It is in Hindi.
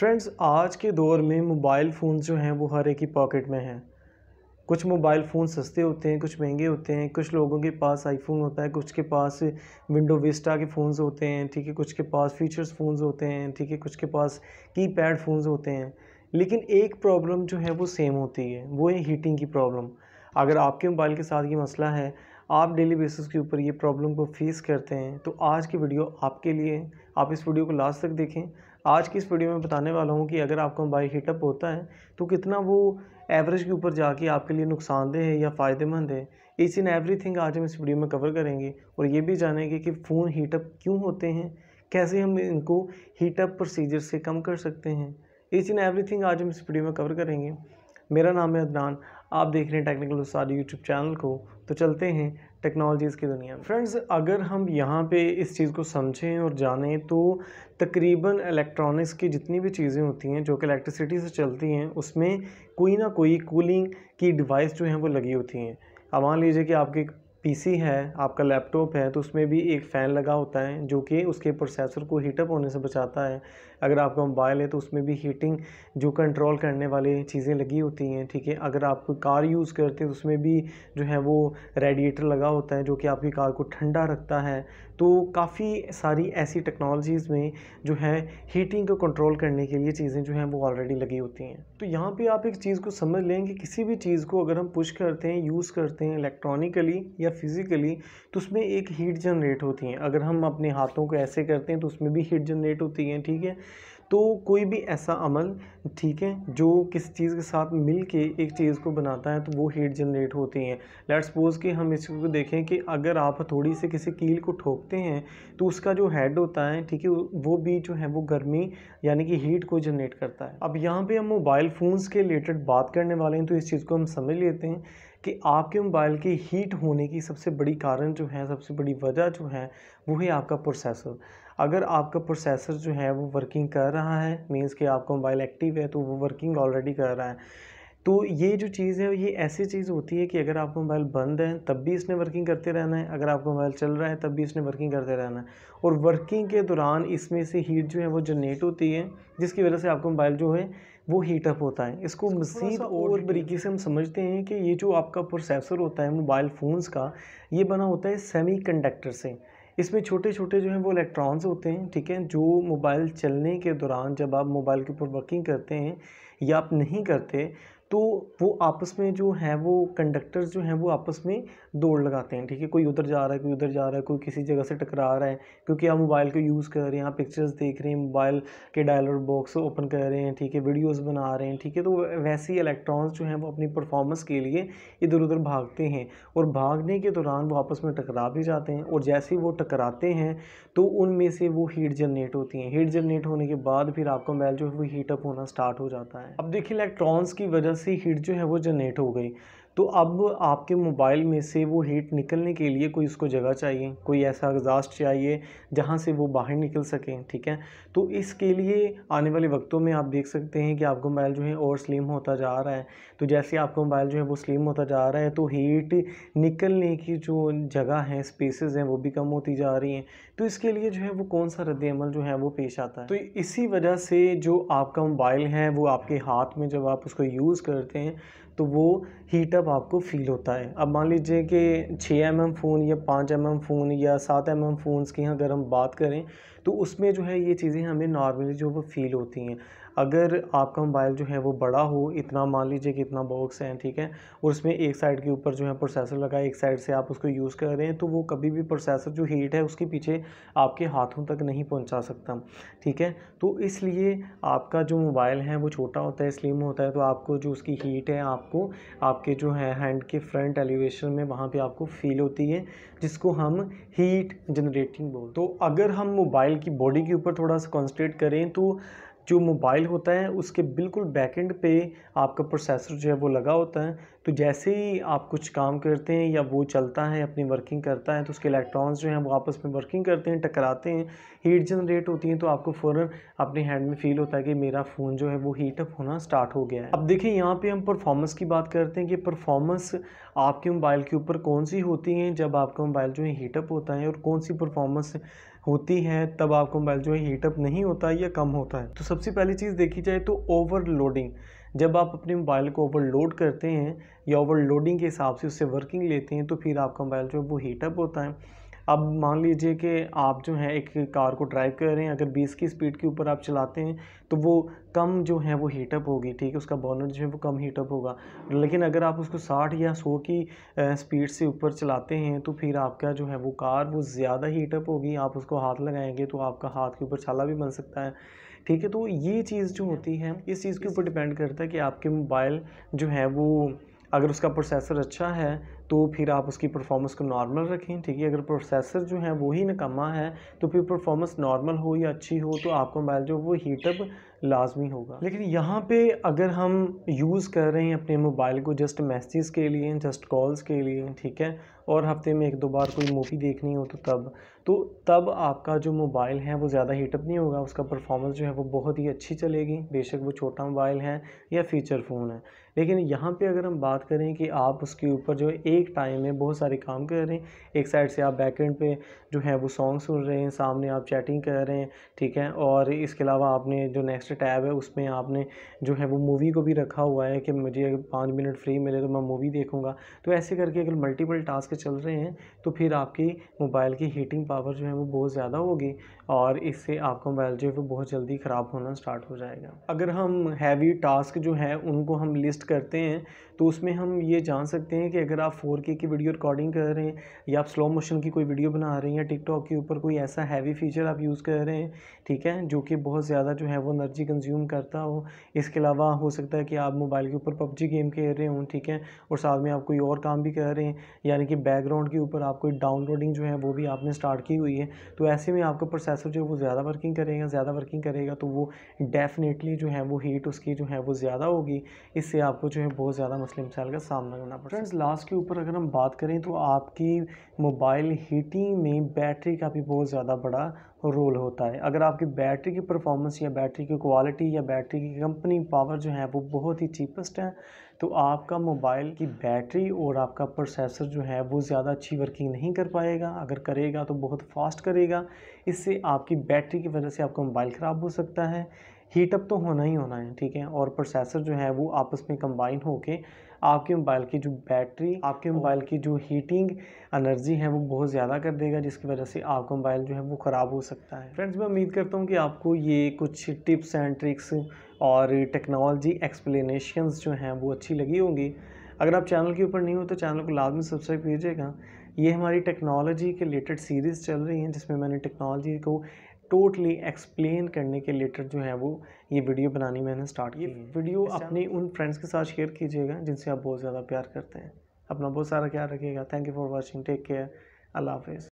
फ्रेंड्स, आज के दौर में मोबाइल फ़ोन जो हैं वो हर एक ही पॉकेट में हैं। कुछ मोबाइल फ़ोन सस्ते होते हैं, कुछ महंगे होते हैं। कुछ लोगों के पास आईफोन होता है, कुछ के पास विंडो विस्टा के फ़ोन्स होते हैं, ठीक है। कुछ के पास फीचर्स फ़ोन्स होते हैं, ठीक है। कुछ के पास कीपैड फ़ोन्स होते हैं। लेकिन एक प्रॉब्लम जो है वो सेम होती है, वो है हीटिंग की प्रॉब्लम। अगर आपके मोबाइल के साथ ये मसला है, आप डेली बेसिस के ऊपर ये प्रॉब्लम को फेस करते हैं, तो आज की वीडियो आपके लिए है। आप इस वीडियो को लास्ट तक देखें। आज की इस वीडियो में बताने वाला हूँ कि अगर आपका मोबाइल हीटअप होता है तो कितना वो एवरेज के ऊपर जाके आपके लिए नुकसानदेह है या फ़ायदेमंद है। इस इन एवरीथिंग आज हम इस वीडियो में कवर करेंगे और ये भी जानेंगे कि फ़ोन हीटअप क्यों होते हैं, कैसे हम इनको हीटअप प्रोसीजर से कम कर सकते हैं। इस इन एवरीथिंग आज हम इस वीडियो में कवर करेंगे। मेरा नाम है अदनान, आप देख रहे हैं टेक्निकल उस्ताद यूट्यूब चैनल को। तो चलते हैं टेक्नोलॉजीज़ की दुनिया में। फ्रेंड्स, अगर हम यहाँ पे इस चीज़ को समझें और जानें तो तकरीबन इलेक्ट्रॉनिक्स की जितनी भी चीज़ें होती हैं जो कि इलेक्ट्रिसिटी से चलती हैं, उसमें कोई ना कोई कूलिंग की डिवाइस जो हैं वो लगी होती हैं। अब मान लीजिए कि आपके पीसी है, आपका लैपटॉप है, तो उसमें भी एक फ़ैन लगा होता है जो कि उसके प्रोसेसर को हीटअप होने से बचाता है। अगर आपका मोबाइल है तो उसमें भी हीटिंग जो कंट्रोल करने वाली चीज़ें लगी होती हैं, ठीक है। अगर आप कोई कार यूज़ करते हैं तो उसमें भी जो है वो रेडिएटर लगा होता है जो कि आपकी कार को ठंडा रखता है। तो काफ़ी सारी ऐसी टेक्नोलॉजीज़ में जो है हीटिंग को कंट्रोल करने के लिए चीज़ें जो हैं वो ऑलरेडी लगी होती हैं। तो यहाँ पे आप एक चीज़ को समझ लें कि किसी भी चीज़ को अगर हम पुश करते हैं, यूज़ करते हैं इलेक्ट्रॉनिकली या फिज़िकली, तो उसमें एक हीट जनरेट होती है। अगर हम अपने हाथों को ऐसे करते हैं तो उसमें भी हीट जनरेट होती है, ठीक है। तो कोई भी ऐसा अमल, ठीक है, जो किसी चीज़ के साथ मिल के एक चीज़ को बनाता है तो वो हीट जनरेट होती हैं। लेट्स सपोज़ कि हम इस चीज़ को देखें कि अगर आप थोड़ी से किसी कील को ठोकते हैं तो उसका जो हेड होता है, ठीक है, वो भी जो है वो गर्मी यानी कि हीट को जनरेट करता है। अब यहाँ पे हम मोबाइल फ़ोन्स के रिलेटेड बात करने वाले हैं, तो इस चीज़ को हम समझ लेते हैं कि आपके मोबाइल के हीट होने की सबसे बड़ी कारण जो है, सबसे बड़ी वजह जो है वो है आपका प्रोसेसर। अगर आपका प्रोसेसर जो है वो वर्किंग कर रहा है, मीन्स कि आपका मोबाइल एक्टिव है तो वो वर्किंग ऑलरेडी कर रहा है। तो ये जो चीज़ है ये ऐसी चीज़ होती है कि अगर आपका मोबाइल बंद है तब भी इसने वर्किंग करते रहना है, अगर आपका मोबाइल चल रहा है तब भी इसने वर्किंग करते रहना है। और वर्किंग के दौरान इसमें से हीट जो है वो जनरेट होती है, जिसकी वजह से आपका मोबाइल जो है वो हीटअप होता है। इसको मज़ीद और बारीकी से हम समझते हैं कि ये जो आपका प्रोसेसर होता है मोबाइल फ़ोन्स का, ये बना होता है सेमीकंडक्टर से। इसमें छोटे छोटे जो हैं वो इलेक्ट्रॉन्स होते हैं, ठीक है, जो मोबाइल चलने के दौरान जब आप मोबाइल के ऊपर वर्किंग करते हैं या आप नहीं करते तो वो आपस में जो है वो कंडक्टर्स जो हैं वो आपस में दौड़ लगाते हैं, ठीक है। कोई उधर जा रहा है, कोई उधर जा रहा है, कोई किसी जगह से टकरा रहा है, क्योंकि आप मोबाइल को यूज़ कर रहे हैं, आप पिक्चर्स देख रहे हैं, मोबाइल के डायलर बॉक्स ओपन कर रहे हैं, ठीक है, वीडियोस बना रहे हैं, ठीक है। तो वैसे ही इलेक्ट्रॉन्स जो हैं वो अपनी परफॉर्मेंस के लिए इधर उधर भागते हैं और भागने के दौरान वो आपस में टकरा भी जाते हैं। और जैसे ही वो टकराते हैं तो उनमें से वो हीट जनरेट होती हैं। हीट जनरेट होने के बाद फिर आपका मोबाइल जो है वो हीटअप होना स्टार्ट हो जाता है। अब देखिए, इलेक्ट्रॉन्स की वजह से हीट जो है वो जनरेट हो गई, तो अब आपके मोबाइल में से वो हीट निकलने के लिए कोई उसको जगह चाहिए, कोई ऐसा एग्जॉस्ट चाहिए जहाँ से वो बाहर निकल सकें, ठीक है। तो इसके लिए आने वाले वक्तों में आप देख सकते हैं कि आपका मोबाइल जो है और स्लिम होता जा रहा है। तो जैसे आपका मोबाइल जो है वो स्लिम होता जा रहा है तो हीट निकलने की जो जगह है, स्पेसेस हैं, वो भी कम होती जा रही हैं। तो इसके लिए जो है वो कौन सा रद्देअमल जो है वो पेश आता है, तो इसी वजह से जो आपका मोबाइल है वो आपके हाथ में जब आप उसको यूज़ करते हैं तो वो हीटअप आपको फ़ील होता है। अब मान लीजिए कि 6 mm फ़ोन या 5 mm फ़ोन या 7 mm फ़ोन्स की अगर हम बात करें तो उसमें जो है ये चीज़ें हमें नॉर्मली जो वो फ़ील होती हैं। अगर आपका मोबाइल जो है वो बड़ा हो, इतना मान लीजिए कि इतना बॉक्स है, ठीक है, और उसमें एक साइड के ऊपर जो है प्रोसेसर लगा है, एक साइड से आप उसको यूज़ कर रहे हैं, तो वो कभी भी प्रोसेसर जो हीट है उसके पीछे आपके हाथों तक नहीं पहुंचा सकता, ठीक है। तो इसलिए आपका जो मोबाइल है वो छोटा होता है, स्लिम होता है, तो आपको जो उसकी हीट है आपको आपके जो है हैंड के फ्रंट एलिवेशन में वहाँ पर आपको फ़ील होती है, जिसको हम हीट जनरेटिंग बोलते। तो अगर हम मोबाइल की बॉडी के ऊपर थोड़ा सा कॉन्सनट्रेट करें तो जो मोबाइल होता है उसके बिल्कुल बैकएंड पे आपका प्रोसेसर जो है वो लगा होता है। तो जैसे ही आप कुछ काम करते हैं या वो चलता है, अपनी वर्किंग करता है, तो उसके इलेक्ट्रॉन्स जो हैं वो आपस में वर्किंग करते हैं, टकराते हैं, हीट जनरेट होती हैं, तो आपको फ़ौरन अपने हैंड में फ़ील होता है कि मेरा फ़ोन जो है वो हीटअप होना स्टार्ट हो गया है। अब देखिए, यहाँ पर हम परफॉर्मेंस की बात करते हैं कि परफॉर्मेंस आपके मोबाइल के ऊपर कौन सी होती हैं जब आपका मोबाइल जो है हीटअप होता है और कौन सी परफॉर्मेंस होती हैं तब आपका मोबाइल जो है हीटअप नहीं होता या कम होता है। तो सबसे पहली चीज़ देखी जाए तो ओवरलोडिंग, जब आप अपने मोबाइल को ओवरलोड करते हैं या ओवरलोडिंग के हिसाब से उससे वर्किंग लेते हैं तो फिर आपका मोबाइल जो है वो हीटअप होता है। अब मान लीजिए कि आप जो है एक कार को ड्राइव कर रहे हैं, अगर 20 की स्पीड के ऊपर आप चलाते हैं तो वो कम जो है वो हीटअप होगी, ठीक है, उसका बोनट जो है वो कम हीटअप होगा। लेकिन अगर आप उसको 60 या 100 की स्पीड से ऊपर चलाते हैं तो फिर आपका जो है वो कार वो ज़्यादा हीटअप होगी, आप उसको हाथ लगाएंगे तो आपका हाथ के ऊपर छाला भी बन सकता है, ठीक है। तो ये चीज़ जो होती है इस चीज़ के ऊपर डिपेंड करता है कि आपके मोबाइल जो है वो, अगर उसका प्रोसेसर अच्छा है तो फिर आप उसकी परफॉर्मेंस को नॉर्मल रखें, ठीक है। अगर प्रोसेसर जो है वो ही नकामा है तो फिर परफॉर्मेंस नॉर्मल हो या अच्छी हो तो आपका मोबाइल जो वो हीटअप लाजमी होगा। लेकिन यहाँ पे अगर हम यूज़ कर रहे हैं अपने मोबाइल को जस्ट मैसेजेस के लिए, जस्ट कॉल्स के लिए, ठीक है, और हफ्ते में 1-2 बार कोई मूवी देखनी हो तो तब आपका जो मोबाइल है वो ज़्यादा हीटअप नहीं होगा, उसका परफॉर्मेंस जो है वो बहुत ही अच्छी चलेगी, बेशक वो छोटा मोबाइल है या फीचर फ़ोन है। लेकिन यहाँ पर अगर हम बात करें कि आप उसके ऊपर जो है एक टाइम में बहुत सारे काम कर रहे हैं, एक साइड से आप बैकएंड पे जो है वो सॉन्ग सुन रहे हैं, सामने आप चैटिंग कर रहे हैं, ठीक है, और इसके अलावा आपने जो नेक्स्ट टैब है उसमें आपने जो है वो मूवी को भी रखा हुआ है कि मुझे अगर 5 मिनट फ्री मिले तो मैं मूवी देखूँगा। तो ऐसे करके अगर मल्टीपल टास्क चल रहे हैं तो फिर आपकी मोबाइल की हीटिंग पावर जो है वो बहुत ज़्यादा होगी और इससे आपका मोबाइल जो है वो बहुत जल्दी ख़राब होना स्टार्ट हो जाएगा। अगर हम हैवी टास्क जो है उनको हम लिस्ट करते हैं तो उसमें हम ये जान सकते हैं कि अगर आप 4K की वीडियो रिकॉर्डिंग कर रहे हैं या आप स्लो मोशन की कोई वीडियो बना रहे हैं या टिकटॉक के ऊपर कोई ऐसा हैवी फीचर आप यूज़ कर रहे हैं, ठीक है, जो कि बहुत ज़्यादा जो है वो एनर्जी कंज्यूम करता हो। इसके अलावा हो सकता है कि आप मोबाइल के ऊपर PUBG गेम खेल रहे हों, ठीक है, और साथ में आप कोई और काम भी कर रहे हैं, यानी कि बैकग्राउंड के ऊपर आप कोई डाउनलोडिंग जो है वो भी आपने स्टार्ट की हुई है। तो ऐसे में आपका प्रोसेसर जो है वो ज़्यादा वर्किंग करेगा तो वो डेफिनेटली जो है वो हीट उसकी जो है वो ज़्यादा होगी, इससे आपको जो है बहुत ज़्यादा मसले मसाइल का सामना करना पड़ेगा। फ्रेंड्स, लास्ट के ऊपर अगर हम बात करें तो आपकी मोबाइल हीटिंग में बैटरी का भी बहुत ज़्यादा बड़ा रोल होता है। अगर आपकी बैटरी की परफॉर्मेंस या बैटरी की क्वालिटी या बैटरी की कंपनी पावर जो है वो बहुत ही चीपेस्ट है तो आपका मोबाइल की बैटरी और आपका प्रोसेसर जो है वो ज़्यादा अच्छी वर्किंग नहीं कर पाएगा, अगर करेगा तो बहुत फास्ट करेगा। इससे आपकी बैटरी की वजह से आपका मोबाइल ख़राब हो सकता है, हीटअप तो होना ही होना है, ठीक है, और प्रोसेसर जो है वो आपस में कंबाइन होके आपके मोबाइल की जो बैटरी, आपके मोबाइल की जो हीटिंग एनर्जी है वो बहुत ज़्यादा कर देगा, जिसकी वजह से आपका मोबाइल जो है वो ख़राब हो सकता है। फ्रेंड्स, मैं उम्मीद करता हूँ कि आपको ये कुछ टिप्स एंड ट्रिक्स और टेक्नोलॉजी एक्सप्लेनेशंस जो हैं वो अच्छी लगी होंगी। अगर आप चैनल के ऊपर नहीं हो तो चैनल को लाजमी सब्सक्राइब कीजिएगा। ये हमारी टेक्नोलॉजी के रिलेटेड सीरीज़ चल रही है जिसमें मैंने टेक्नोलॉजी को टोटली एक्सप्लेन करने के रिलेटेड जो है वो ये वीडियो बनानी मैंने स्टार्ट की। वीडियो अपने उन फ्रेंड्स के साथ शेयर कीजिएगा जिनसे आप बहुत ज़्यादा प्यार करते हैं। अपना बहुत सारा ख्याल रखिएगा। Thank you for watching, take care, अल्लाह हाफिज़।